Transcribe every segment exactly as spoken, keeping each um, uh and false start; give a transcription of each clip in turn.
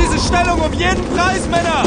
diese Stellung um jeden Preis, Männer!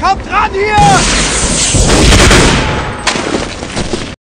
Kommt ran hier!